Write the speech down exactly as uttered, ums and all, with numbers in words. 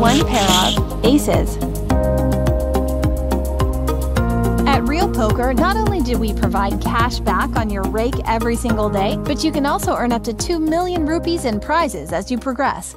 one pair of aces. At Real Poker, not only do we provide cash back on your rake every single day, but you can also earn up to two million rupees in prizes as you progress.